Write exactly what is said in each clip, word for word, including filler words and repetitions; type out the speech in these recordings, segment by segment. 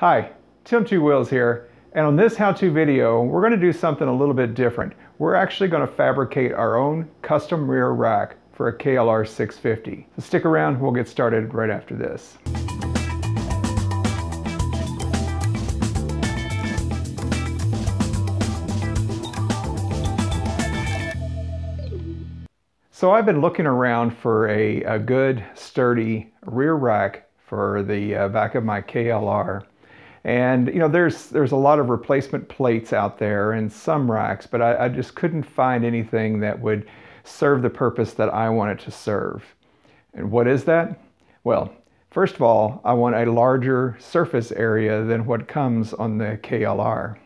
Hi, Tim two Wheels here, and on this how-to video, we're going to do something a little bit different. We're actually going to fabricate our own custom rear rack for a K L R six fifty. So stick around, we'll get started right after this. So I've been looking around for a, a good, sturdy rear rack for the uh, back of my K L R. And you know, there's there's a lot of replacement plates out there and some racks, but I, I just couldn't find anything that would serve the purpose that I want it to serve. And what is that? Well, first of all, I want a larger surface area than what comes on the K L R.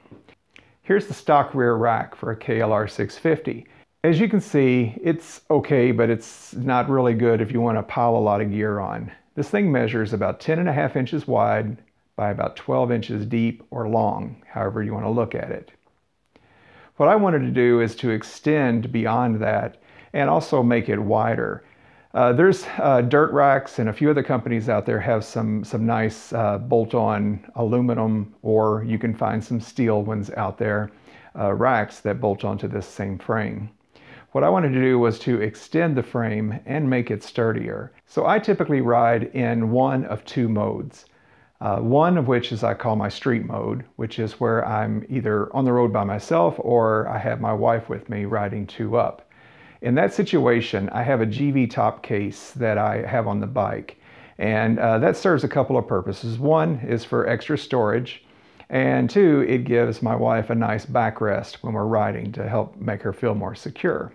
Here's the stock rear rack for a K L R six fifty. As you can see, it's okay, but it's not really good if you want to pile a lot of gear on. This thing measures about ten and a half inches wide by about twelve inches deep or long, however you want to look at it. What I wanted to do is to extend beyond that and also make it wider. Uh, there's uh, dirt racks, and a few other companies out there have some, some nice uh, bolt-on aluminum, or you can find some steel ones out there, uh, racks that bolt onto this same frame. What I wanted to do was to extend the frame and make it sturdier. So I typically ride in one of two modes. Uh, one of which is I call my street mode, which is where I'm either on the road by myself or I have my wife with me riding two up. In that situation, I have a G V top case that I have on the bike, and uh, that serves a couple of purposes. One is for extra storage, and two, it gives my wife a nice backrest when we're riding to help make her feel more secure.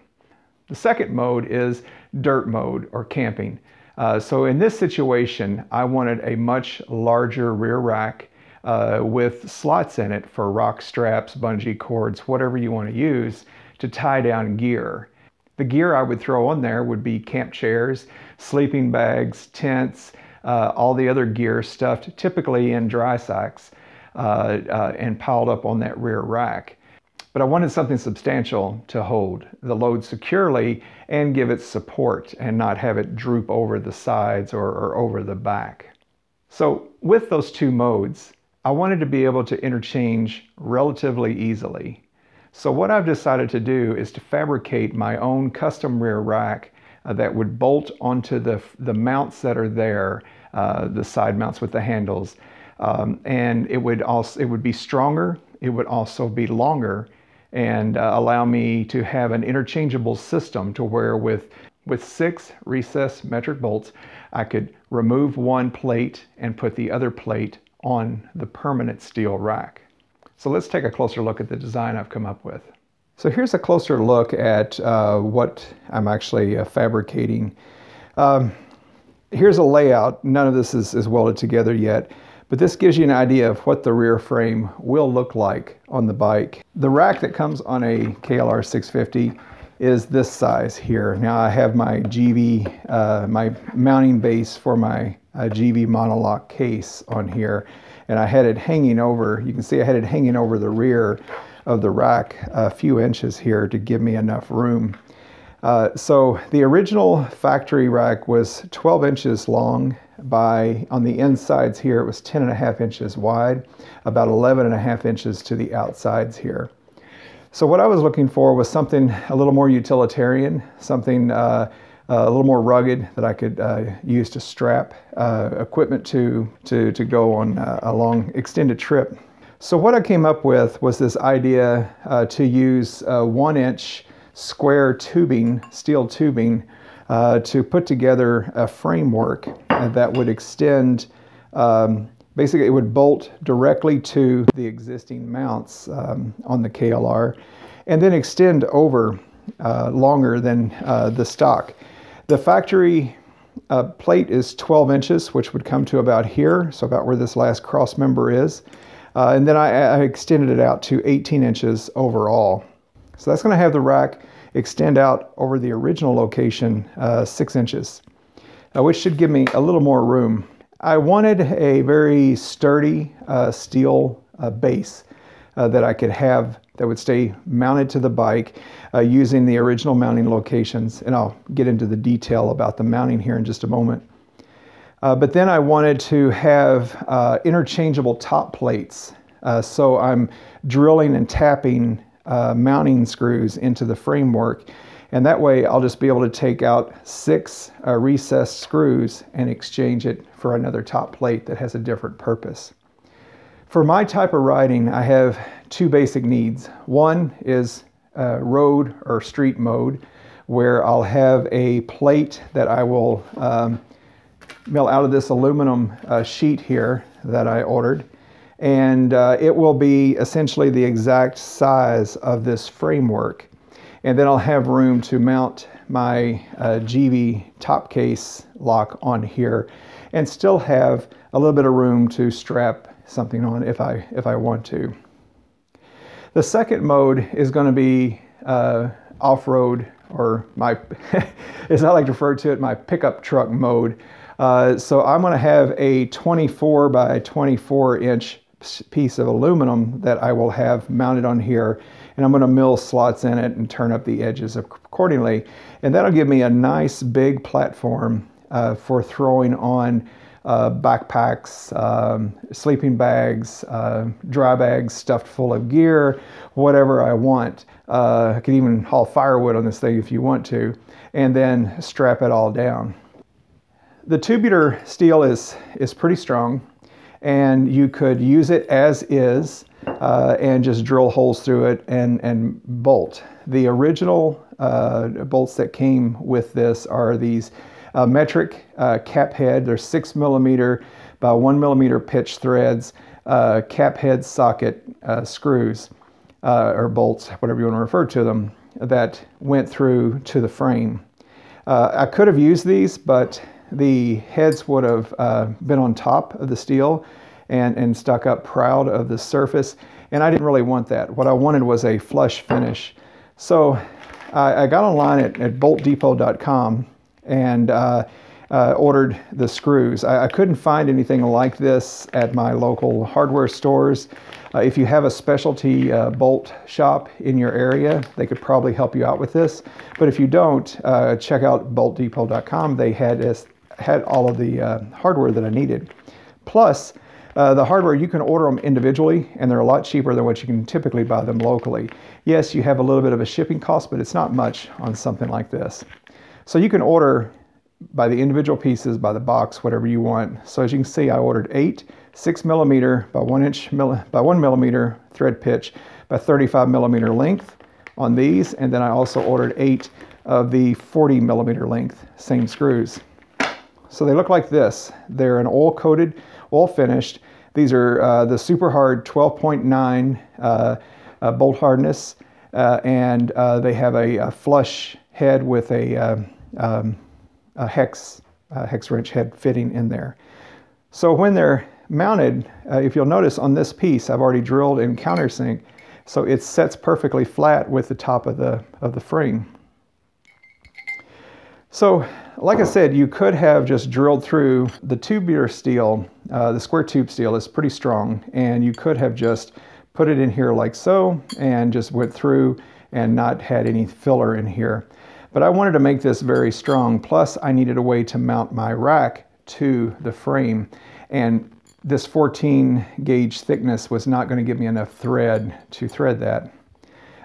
The second mode is dirt mode or camping. Uh, so in this situation, I wanted a much larger rear rack uh, with slots in it for rock straps, bungee cords, whatever you want to use to tie down gear. The gear I would throw on there would be camp chairs, sleeping bags, tents, uh, all the other gear stuffed typically in dry sacks uh, uh, and piled up on that rear rack. But I wanted something substantial to hold the load securely and give it support and not have it droop over the sides or, or over the back. So with those two modes, I wanted to be able to interchange relatively easily. So what I've decided to do is to fabricate my own custom rear rack uh, that would bolt onto the, the mounts that are there, uh, the side mounts with the handles. Um, and it would, also, it would be stronger, it would also be longer, and uh, allow me to have an interchangeable system to where with, with six recessed metric bolts, I could remove one plate and put the other plate on the permanent steel rack. So let's take a closer look at the design I've come up with. So here's a closer look at uh, what I'm actually uh, fabricating. Um, here's a layout. None of this is, is welded together yet, but this gives you an idea of what the rear frame will look like on the bike. The rack that comes on a K L R six fifty is this size here. Now I have my G V, uh, my mounting base for my uh, G V monolock case on here, and I had it hanging over, you can see I had it hanging over the rear of the rack a few inches here to give me enough room. Uh, so the original factory rack was twelve inches long by, on the insides here, it was ten and a half inches wide, about eleven and a half inches to the outsides here. So what I was looking for was something a little more utilitarian, something uh, a little more rugged that I could uh, use to strap uh, equipment to, to, to go on uh, a long extended trip. So what I came up with was this idea uh, to use uh, one inch square tubing, steel tubing, uh, to put together a framework that would extend, um, basically it would bolt directly to the existing mounts um, on the K L R and then extend over uh, longer than uh, the stock. The factory uh, plate is twelve inches, which would come to about here, so about where this last cross member is. Uh, and then I, I extended it out to eighteen inches overall. So that's going to have the rack extend out over the original location uh, six inches, uh, which should give me a little more room. I wanted a very sturdy uh, steel uh, base uh, that I could have that would stay mounted to the bike uh, using the original mounting locations. And I'll get into the detail about the mounting here in just a moment. Uh, but then I wanted to have uh, interchangeable top plates. Uh, so I'm drilling and tapping uh, mounting screws into the framework. And that way I'll just be able to take out six uh, recessed screws and exchange it for another top plate that has a different purpose. For my type of riding, I have two basic needs. One is uh, road or street mode, where I'll have a plate that I will um, mill out of this aluminum uh, sheet here that I ordered. And uh, it will be essentially the exact size of this framework. And then I'll have room to mount my uh, G V top case lock on here and still have a little bit of room to strap something on if I, if I want to. The second mode is going to be uh, off-road, or my, as I like to refer to it, my pickup truck mode. Uh, so I'm going to have a twenty-four by twenty-four inch piece of aluminum that I will have mounted on here, and I'm going to mill slots in it and turn up the edges accordingly, and that'll give me a nice big platform uh, for throwing on uh, backpacks, um, sleeping bags, uh, dry bags stuffed full of gear, whatever I want. Uh, I can even haul firewood on this thing if you want to, and then strap it all down. The tubular steel is is pretty strong, and you could use it as is uh, and just drill holes through it and, and bolt. The original uh, bolts that came with this are these uh, metric uh, cap head. They're six millimeter by one millimeter pitch threads, uh, cap head socket uh, screws uh, or bolts, whatever you want to refer to them, that went through to the frame. Uh, I could have used these, but the heads would have uh, been on top of the steel and, and stuck up proud of the surface. And I didn't really want that. What I wanted was a flush finish. So I, I got online at, at bolt depot dot com and uh, uh, ordered the screws. I, I couldn't find anything like this at my local hardware stores. Uh, if you have a specialty uh, bolt shop in your area, they could probably help you out with this. But if you don't, uh, check out bolt depot dot com. They had this. had all of the uh, hardware that I needed. Plus, uh, the hardware, you can order them individually, and they're a lot cheaper than what you can typically buy them locally. Yes, you have a little bit of a shipping cost, but it's not much on something like this. So you can order by the individual pieces, by the box, whatever you want. So as you can see, I ordered eight six millimeter by one inch mil by one millimeter thread pitch by thirty-five millimeter length on these, and then I also ordered eight of the forty millimeter length same screws. So they look like this. They're an oil-coated, oil-finished. These are uh, the super hard twelve point nine uh, uh, bolt hardness, uh, and uh, they have a, a flush head with a, uh, um, a hex uh, hex wrench head fitting in there. So when they're mounted, uh, if you'll notice on this piece, I've already drilled in countersink, so it sets perfectly flat with the top of the of the frame. So, like I said, you could have just drilled through the tubular steel. Uh, the square tube steel is pretty strong, and you could have just put it in here like so and just went through and not had any filler in here. But I wanted to make this very strong. Plus, I needed a way to mount my rack to the frame, and this fourteen gauge thickness was not going to give me enough thread to thread that,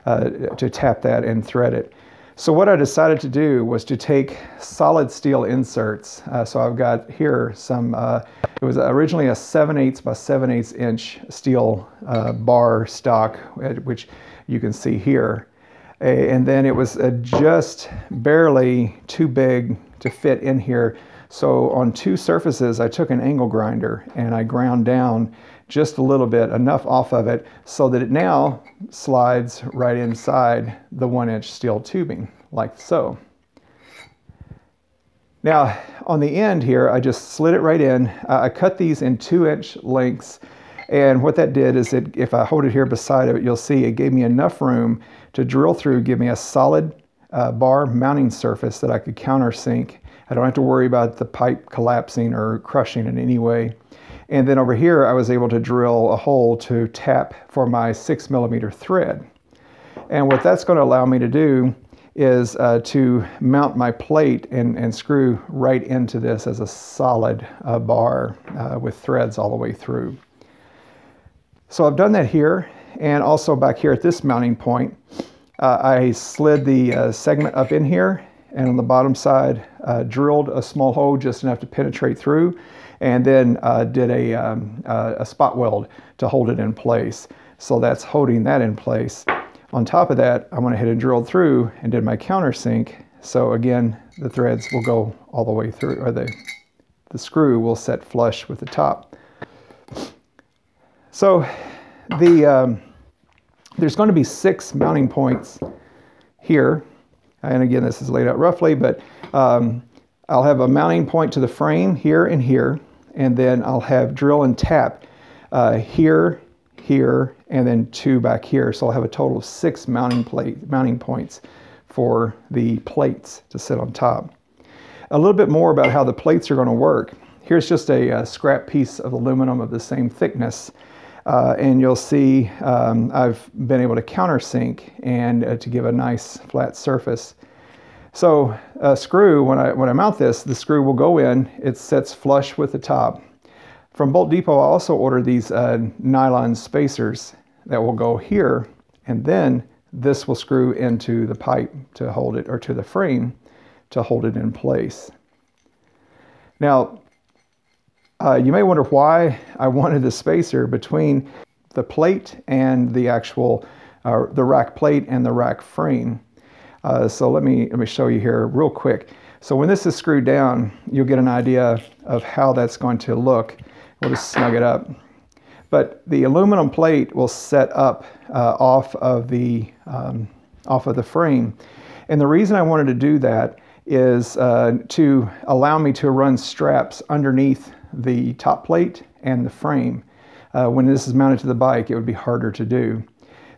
uh, to tap that and thread it. So what I decided to do was to take solid steel inserts. Uh, so I've got here some, uh, it was originally a seven eighths by seven eighths inch steel uh, bar stock, which you can see here. And then it was uh, just barely too big to fit in here. So on two surfaces, I took an angle grinder and I ground down just a little bit, enough off of it, so that it now slides right inside the one inch steel tubing, like so. Now, on the end here, I just slid it right in. Uh, I cut these in two inch lengths, and what that did is, it, if I hold it here beside of it, you'll see it gave me enough room to drill through, give me a solid uh, bar mounting surface that I could countersink. I don't have to worry about the pipe collapsing or crushing in any way. And then over here, I was able to drill a hole to tap for my six millimeter thread. And what that's going to allow me to do is uh, to mount my plate and, and screw right into this as a solid uh, bar uh, with threads all the way through. So I've done that here, and also back here at this mounting point, uh, I slid the uh, segment up in here, and on the bottom side uh, drilled a small hole just enough to penetrate through, and then uh, did a, um, uh, a spot weld to hold it in place. So that's holding that in place. On top of that, I went ahead and drilled through and did my countersink. So again, the threads will go all the way through, or the, the screw will set flush with the top. So the, um, there's going to be six mounting points here. And again, this is laid out roughly, but um, I'll have a mounting point to the frame here and here, and then I'll have drill and tap uh, here, here, and then two back here. So I'll have a total of six mounting, plate, mounting points for the plates to sit on top. A little bit more about how the plates are going to work. Here's just a, a scrap piece of aluminum of the same thickness. Uh, and you'll see um, I've been able to countersink and uh, to give a nice flat surface. So a screw, when I, when I mount this, the screw will go in, it sets flush with the top. From Bolt Depot, I also ordered these uh, nylon spacers that will go here, and then this will screw into the pipe to hold it, or to the frame to hold it in place. Now, Uh, you may wonder why I wanted the spacer between the plate and the actual, uh, the rack plate and the rack frame. Uh, so let me, let me show you here real quick. So when this is screwed down, you'll get an idea of how that's going to look. We'll just snug it up. But the aluminum plate will set up uh, off of the, um, off of the frame. And the reason I wanted to do that is uh, to allow me to run straps underneath the top plate and the frame. Uh, when this is mounted to the bike, it would be harder to do.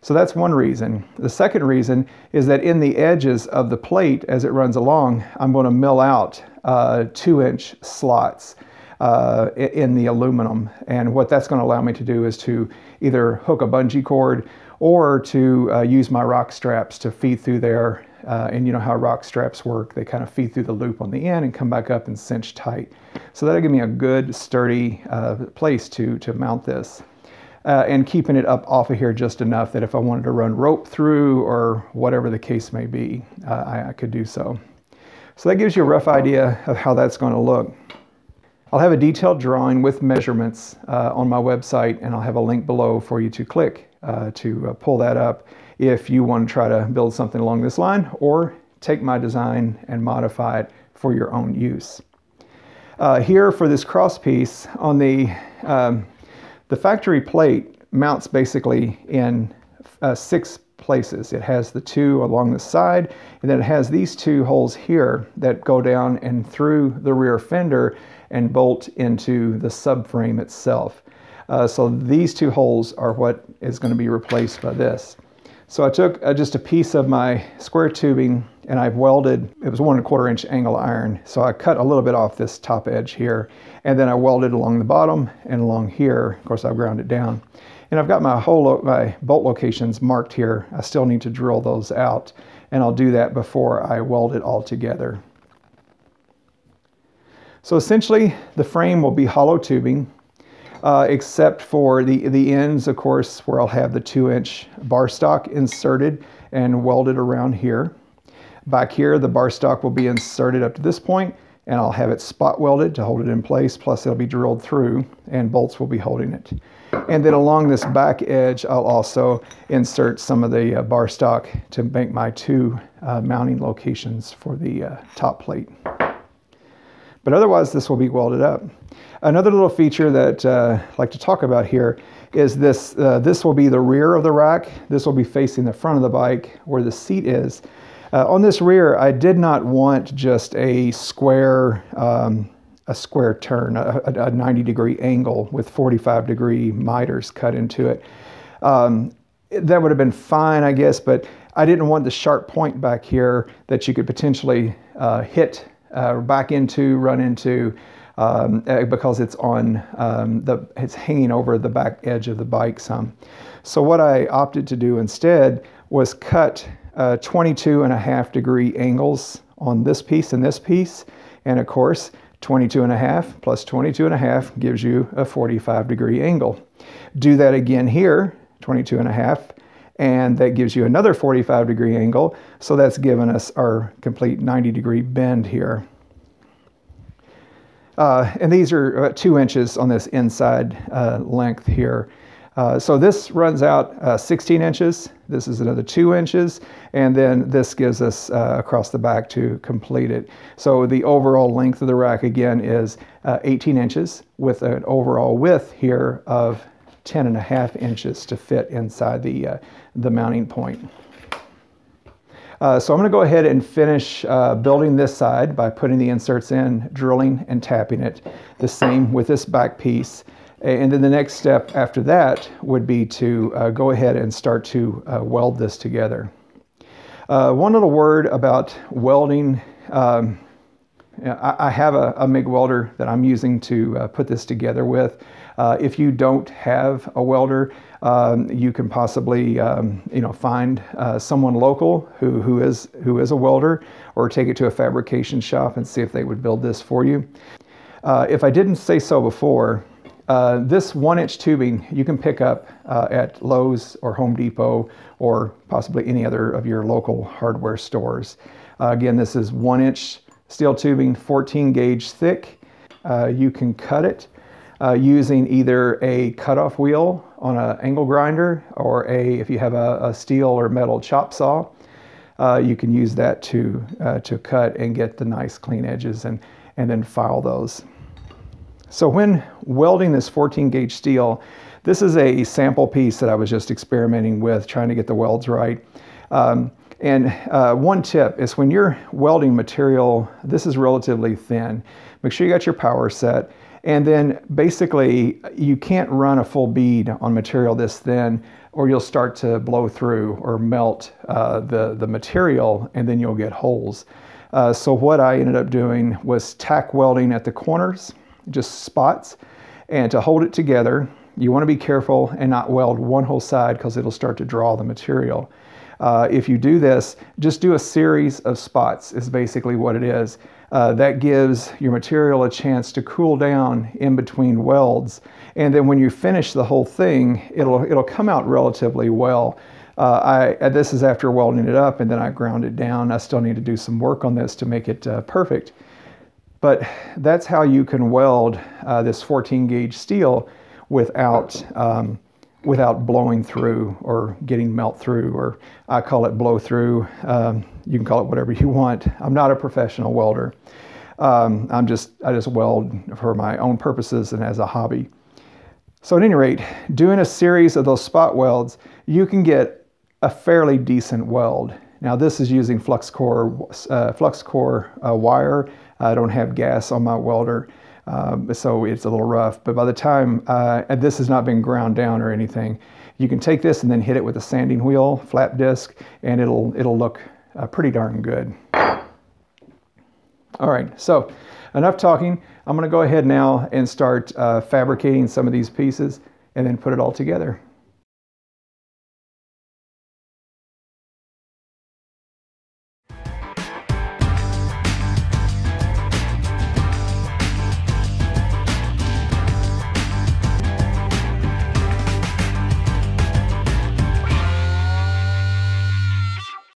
So that's one reason. The second reason is that in the edges of the plate, as it runs along, I'm going to mill out uh, two inch slots uh, in the aluminum. And what that's going to allow me to do is to either hook a bungee cord or to uh, use my rock straps to feed through there. Uh, and you know how rock straps work. They kind of feed through the loop on the end and come back up and cinch tight. So that'll give me a good sturdy uh, place to, to mount this. Uh, and keeping it up off of here just enough that if I wanted to run rope through or whatever the case may be, uh, I, I could do so. So that gives you a rough idea of how that's going to look. I'll have a detailed drawing with measurements uh, on my website, and I'll have a link below for you to click uh, to uh, pull that up if you want to try to build something along this line, or take my design and modify it for your own use. Uh, here for this cross piece, on the, um, the factory plate mounts basically in uh, six places. It has the two along the side, and then it has these two holes here that go down and through the rear fender and bolt into the subframe itself. Uh, so these two holes are what is going to be replaced by this. So I took uh, just a piece of my square tubing, and I've welded, it was one and a quarter inch angle iron. So I cut a little bit off this top edge here, and then I welded along the bottom and along here. Of course, I've ground it down. And I've got my, whole my bolt locations marked here. I still need to drill those out, and I'll do that before I weld it all together. So essentially, the frame will be hollow tubing, Uh, except for the, the ends, of course, where I'll have the two-inch bar stock inserted and welded around here. Back here, the bar stock will be inserted up to this point, and I'll have it spot welded to hold it in place, plus it'll be drilled through, and bolts will be holding it. And then along this back edge, I'll also insert some of the uh, bar stock to make my two uh, mounting locations for the uh, top plate. But otherwise, this will be welded up. Another little feature that uh, I'd like to talk about here is this. Uh, this will be the rear of the rack. This will be facing the front of the bike where the seat is. Uh, on this rear, I did not want just a square, um, a square turn, a, a ninety degree angle with forty-five degree miters cut into it. Um, that would have been fine, I guess, but I didn't want the sharp point back here that you could potentially uh, hit uh, back into, run into. Um, because it's on um, the, it's hanging over the back edge of the bike some. So what I opted to do instead was cut uh, twenty-two and a half degree angles on this piece and this piece. And of course, twenty-two and a half plus twenty-two and a half gives you a forty-five degree angle. Do that again here, twenty-two and a half, and that gives you another forty-five degree angle. So that's given us our complete ninety degree bend here. Uh, and these are about two inches on this inside uh, length here. Uh, so this runs out uh, sixteen inches. This is another two inches. And then this gives us uh, across the back to complete it. So the overall length of the rack again is uh, eighteen inches with an overall width here of ten and a half inches to fit inside the, uh, the mounting point. Uh, so I'm going to go ahead and finish uh, building this side by putting the inserts in, drilling and tapping it. The same with this back piece. And then the next step after that would be to uh, go ahead and start to uh, weld this together. Uh, one little word about welding. Um, I have a, a MIG welder that I'm using to uh, put this together with. Uh, if you don't have a welder, um, you can possibly um, you know, find uh, someone local who, who, is, who is a welder, or take it to a fabrication shop and see if they would build this for you. Uh, if I didn't say so before, Uh, this one inch tubing you can pick up uh, at Lowe's or Home Depot, or possibly any other of your local hardware stores. Uh, again, this is one inch steel tubing, fourteen gauge thick. Uh, you can cut it uh, using either a cutoff wheel on an angle grinder, or a, if you have a, a steel or metal chop saw, uh, you can use that to, uh, to cut and get the nice clean edges and, and then file those. So when welding this fourteen gauge steel, this is a sample piece that I was just experimenting with, trying to get the welds right. Um, and uh, one tip is when you're welding material, this is relatively thin. Make sure you got your power set. And then basically you can't run a full bead on material this thin, or you'll start to blow through or melt uh, the, the material, and then you'll get holes. Uh, so what I ended up doing was tack welding at the corners, just spots, and to hold it together. You want to be careful and not weld one whole side, because it'll start to draw the material. Uh, if you do this, just do a series of spots is basically what it is. Uh, that gives your material a chance to cool down in between welds, and then when you finish the whole thing, it'll it'll come out relatively well. Uh, I this is after welding it up, and then I ground it down. I still need to do some work on this to make it uh, perfect. But that's how you can weld uh, this fourteen gauge steel without, um, without blowing through or getting melt through, or I call it blow through. Um, you can call it whatever you want. I'm not a professional welder. Um, I'm just, I just weld for my own purposes and as a hobby. So at any rate, doing a series of those spot welds, you can get a fairly decent weld. Now this is using flux core, uh, flux core uh, wire. I don't have gas on my welder, um, so it's a little rough. But by the time, uh, and this has not been ground down or anything, you can take this and then hit it with a sanding wheel, flap disc, and it'll, it'll look uh, pretty darn good. All right, so enough talking. I'm gonna go ahead now and start uh, fabricating some of these pieces and then put it all together.